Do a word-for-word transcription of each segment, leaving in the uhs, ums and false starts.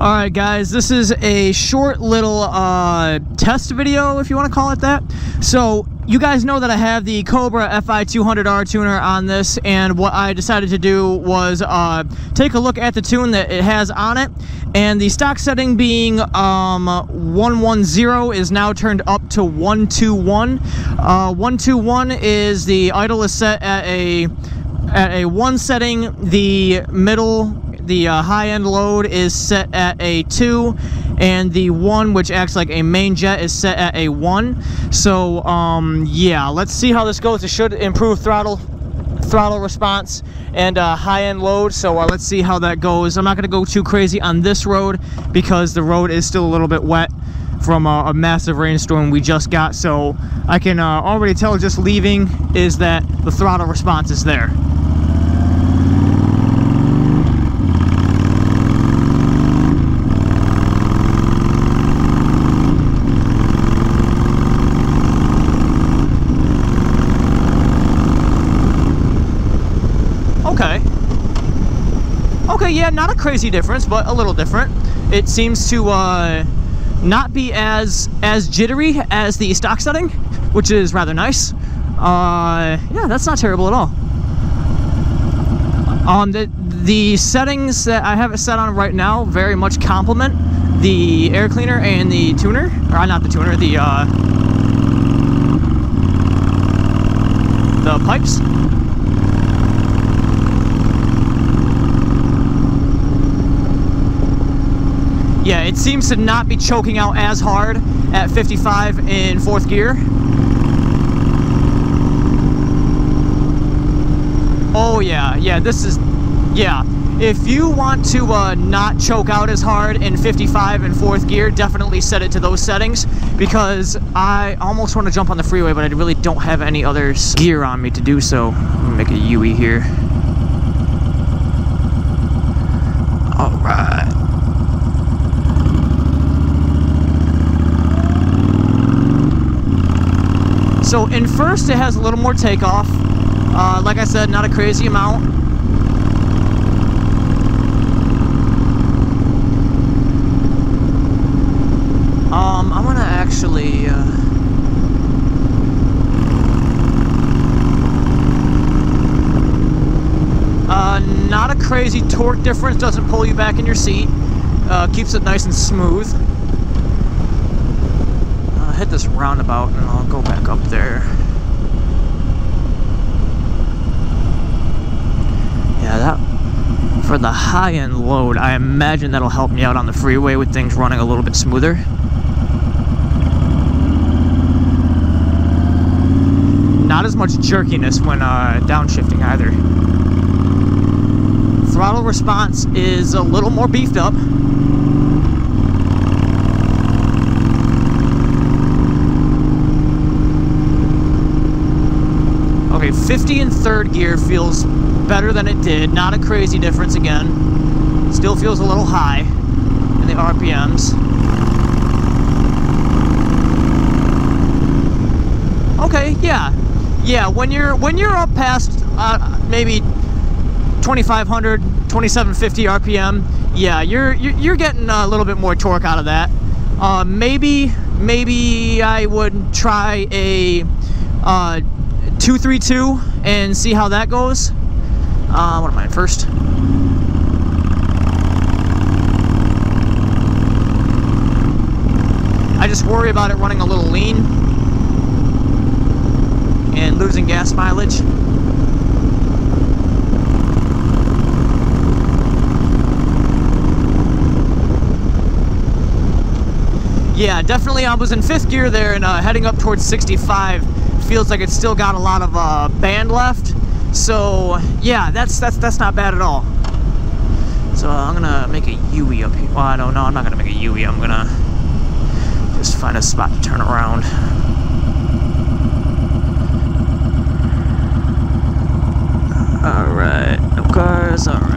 Alright guys, this is a short little uh, test video, if you want to call it that. So you guys know that I have the Cobra Fi two hundred R tuner on this, and what I decided to do was uh, take a look at the tune that it has on it, and the stock setting being um, one ten is now turned up to one twenty-one. Uh, one twenty-one is the idle is set at a at a one setting, the middle the uh, high-end load is set at a two, and the one, which acts like a main jet, is set at a one. So um yeah, let's see how this goes. It should improve throttle throttle response and uh, high-end load, so uh, let's see how that goes. I'm not going to go too crazy on this road because the road is still a little bit wet from a, a massive rainstorm we just got, so I can uh, already tell just leaving is that the throttle response is there. Okay. Okay, yeah, not a crazy difference, but a little different. It seems to uh, not be as as jittery as the stock setting, which is rather nice. Uh, yeah, that's not terrible at all. Um, the, the settings that I have it set on right now very much complement the air cleaner and the tuner. Or not the tuner, the, uh, the pipes. Yeah, it seems to not be choking out as hard at fifty-five in fourth gear. Oh yeah, yeah, this is, yeah. If you want to uh, not choke out as hard in fifty-five in fourth gear, definitely set it to those settings, because I almost want to jump on the freeway, but I really don't have any other gear on me to do so. I'm gonna make a U E here. All right. So in first, it has a little more takeoff. Uh, like I said, not a crazy amount. Um, I'm gonna actually... Uh... Uh, not a crazy torque difference, doesn't pull you back in your seat. Uh, keeps it nice and smooth. Hit this roundabout and I'll go back up there. Yeah, that for the high-end load, I imagine that'll help me out on the freeway with things running a little bit smoother. Not as much jerkiness when uh, downshifting either. Throttle response is a little more beefed up. fifty in third gear feels better than it did. Not a crazy difference again. Still feels a little high in the R P Ms. Okay, yeah. Yeah, when you're when you're up past uh, maybe twenty-five hundred, twenty-seven fifty R P M, yeah, you're you're getting a little bit more torque out of that. Uh, maybe maybe I would try a uh, two three two and see how that goes. Uh, what am I in first? I just worry about it running a little lean and losing gas mileage. Yeah, definitely I was in fifth gear there and uh, heading up towards sixty-five. Feels like it's still got a lot of uh, band left, so yeah, that's that's that's not bad at all. So uh, I'm gonna make a U E up here. Well, I don't know. I'm not gonna make a U E. I'm gonna just find a spot to turn around. All right, no cars. All right.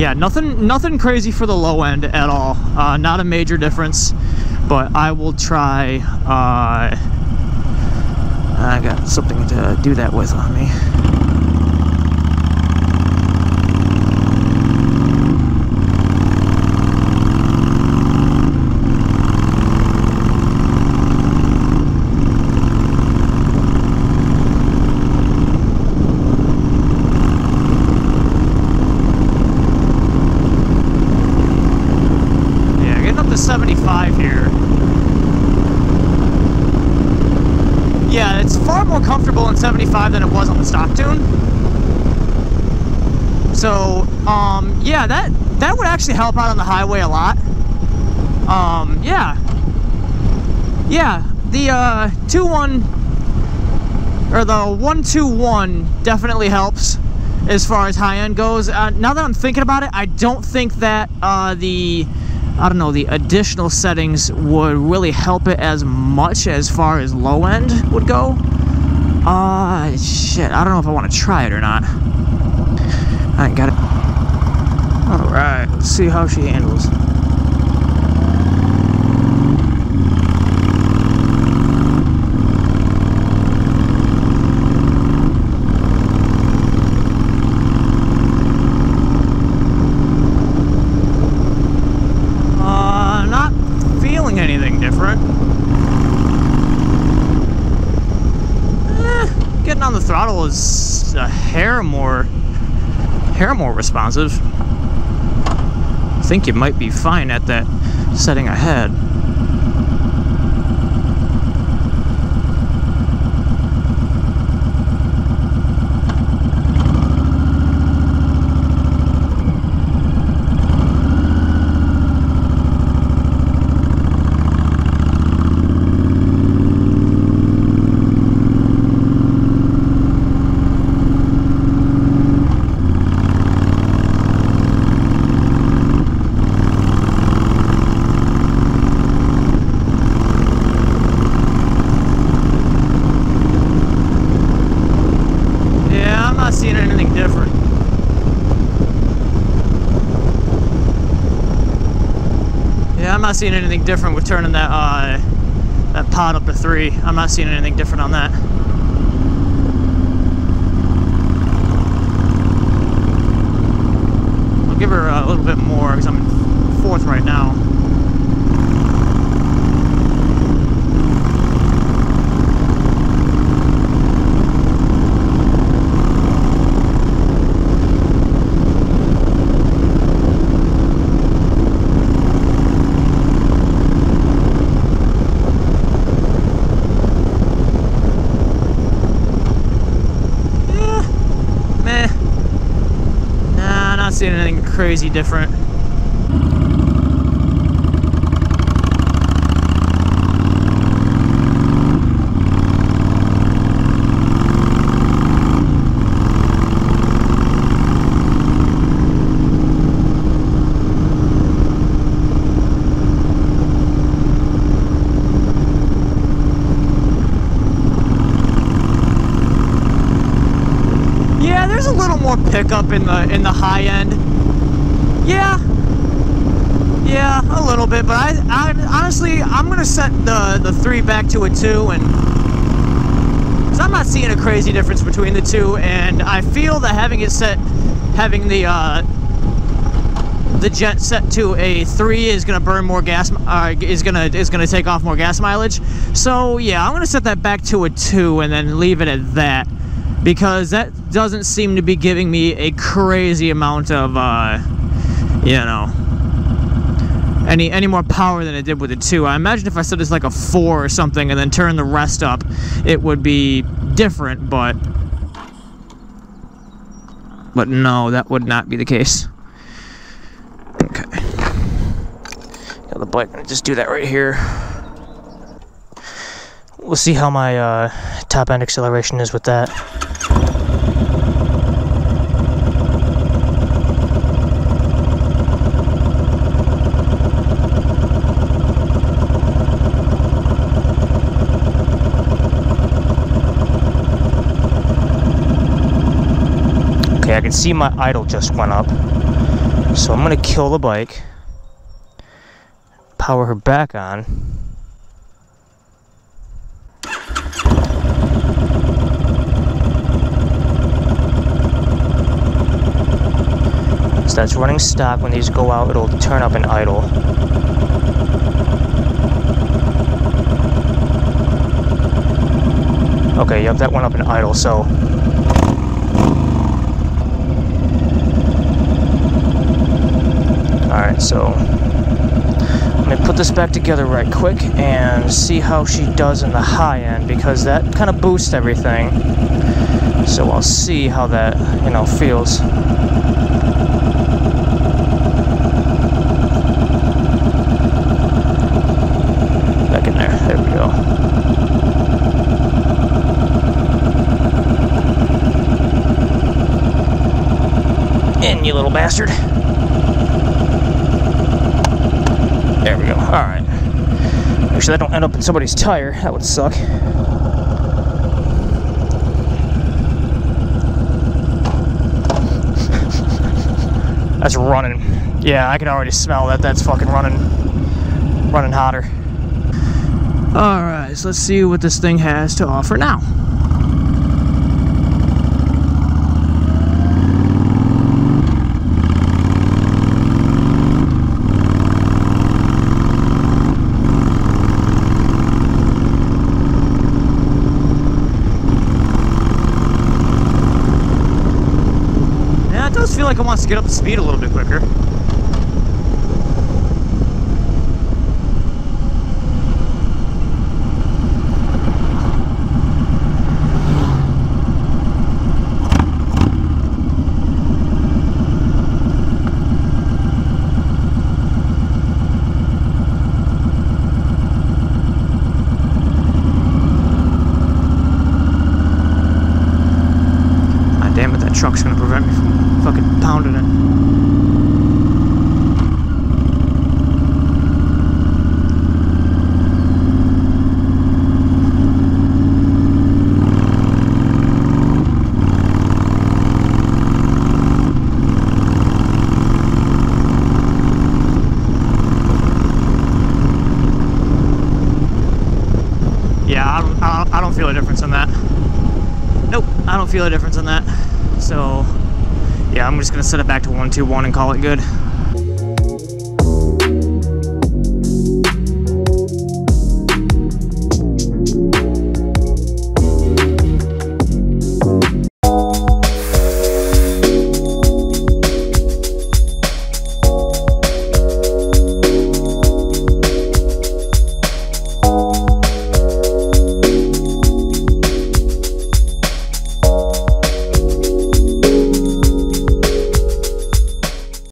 yeah, nothing nothing crazy for the low end at all. Uh, not a major difference, but I will try. Uh, I got something to do that with on me. seventy-five here. Yeah, it's far more comfortable in seventy-five than it was on the stock tune. So, um, yeah, that that would actually help out on the highway a lot. Um, yeah, yeah, the uh, two one or the one two one definitely helps as far as high end goes. Uh, now that I'm thinking about it, I don't think that uh, the I don't know, the additional settings would really help it as much as far as low end would go. Ah, uh, shit, I don't know if I want to try it or not. I ain't got it. All right, let's see how she handles. Throttle is a hair more, hair more responsive. I think you might be fine at that setting I had. I'm not seeing anything different with turning that uh, that pod up to three. I'm not seeing anything different on that. I'll give her a little bit more because I'm in fourth right now. Seeing anything crazy different. Yeah, there's a little more pickup in the in the high end. Yeah, yeah, a little bit, but I, I honestly, I'm gonna set the the three back to a two, and because I'm not seeing a crazy difference between the two, and I feel that having it set, having the uh, the jet set to a three is gonna burn more gas, uh, is gonna is gonna take off more gas mileage. So yeah, I'm gonna set that back to a two, and then leave it at that. Because that doesn't seem to be giving me a crazy amount of, uh, you know, any any more power than it did with the two. I imagine if I said it's like a four or something and then turn the rest up, it would be different, but... But no, that would not be the case. Okay. Got the bike, and just do that right here. We'll see how my uh, top end acceleration is with that. Okay, I can see my idle just went up. So I'm going to kill the bike, power her back on. So that's running stock. When these go out, it'll turn up and idle. Okay, yep, that went up in idle, so... Alright, so... I'm gonna put this back together right quick and see how she does in the high end, because that kind of boosts everything. So I'll see how that, you know, feels. Back in there, there we go. In, you little bastard. There we go. Alright. Make sure that don't end up in somebody's tire. That would suck. That's running. Yeah, I can already smell that. That's fucking running. Running hotter. Alright, so let's see what this thing has to offer now. Like it wants to get up the speed a little bit quicker. God damn it, that truck's gonna prevent me from fucking pounding it. Yeah, I don't, I don't feel a difference in that. Nope, I don't feel a difference in that. So... yeah, I'm just going to set it back to one two one and call it good.